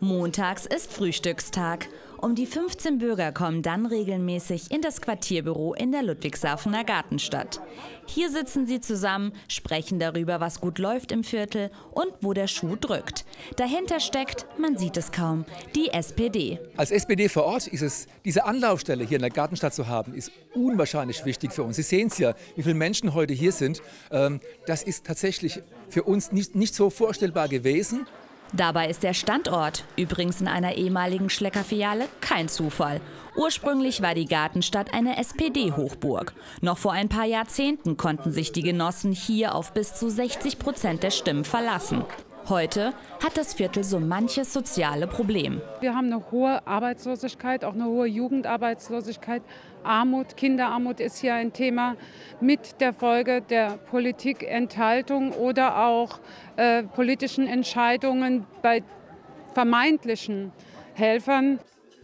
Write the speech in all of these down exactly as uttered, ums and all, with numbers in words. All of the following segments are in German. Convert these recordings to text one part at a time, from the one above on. Montags ist Frühstückstag. Um die fünfzehn Bürger kommen dann regelmäßig in das Quartierbüro in der Ludwigshafener Gartenstadt. Hier sitzen sie zusammen, sprechen darüber, was gut läuft im Viertel und wo der Schuh drückt. Dahinter steckt, man sieht es kaum, die S P D. Als S P D vor Ort ist es, diese Anlaufstelle hier in der Gartenstadt zu haben, ist unwahrscheinlich wichtig für uns. Sie sehen es ja, wie viele Menschen heute hier sind. Das ist tatsächlich für uns nicht, nicht so vorstellbar gewesen. Dabei ist der Standort, übrigens in einer ehemaligen Schlecker-Filiale, kein Zufall. Ursprünglich war die Gartenstadt eine S P D-Hochburg. Noch vor ein paar Jahrzehnten konnten sich die Genossen hier auf bis zu sechzig Prozent der Stimmen verlassen. Heute hat das Viertel so manches soziale Problem. Wir haben eine hohe Arbeitslosigkeit, auch eine hohe Jugendarbeitslosigkeit. Armut, Kinderarmut ist hier ein Thema mit der Folge der Politikenthaltung oder auch äh, politischen Entscheidungen bei vermeintlichen Helfern.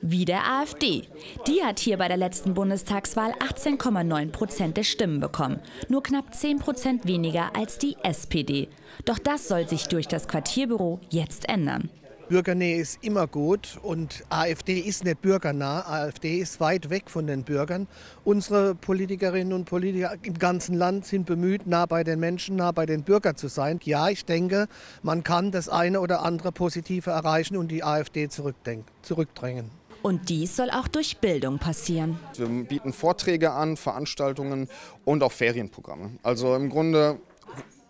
Wie der AfD. Die hat hier bei der letzten Bundestagswahl achtzehn Komma neun Prozent der Stimmen bekommen. Nur knapp zehn Prozent weniger als die S P D. Doch das soll sich durch das Quartierbüro jetzt ändern. Bürgernähe ist immer gut und AfD ist nicht bürgernah. AfD ist weit weg von den Bürgern. Unsere Politikerinnen und Politiker im ganzen Land sind bemüht, nah bei den Menschen, nah bei den Bürgern zu sein. Ja, ich denke, man kann das eine oder andere Positive erreichen und die AfD zurückdrängen. Und dies soll auch durch Bildung passieren. Wir bieten Vorträge an, Veranstaltungen und auch Ferienprogramme. Also im Grunde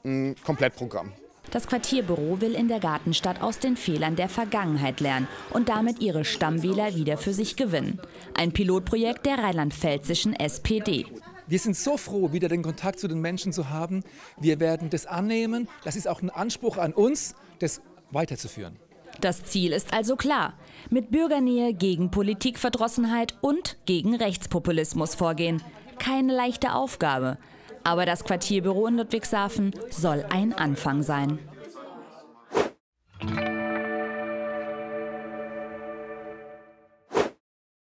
ein Komplettprogramm. Das Quartierbüro will in der Gartenstadt aus den Fehlern der Vergangenheit lernen und damit ihre Stammwähler wieder für sich gewinnen. Ein Pilotprojekt der rheinland-pfälzischen S P D. Wir sind so froh, wieder den Kontakt zu den Menschen zu haben. Wir werden das annehmen. Das ist auch ein Anspruch an uns, das weiterzuführen. Das Ziel ist also klar. Mit Bürgernähe gegen Politikverdrossenheit und gegen Rechtspopulismus vorgehen. Keine leichte Aufgabe. Aber das Quartierbüro in Ludwigshafen soll ein Anfang sein.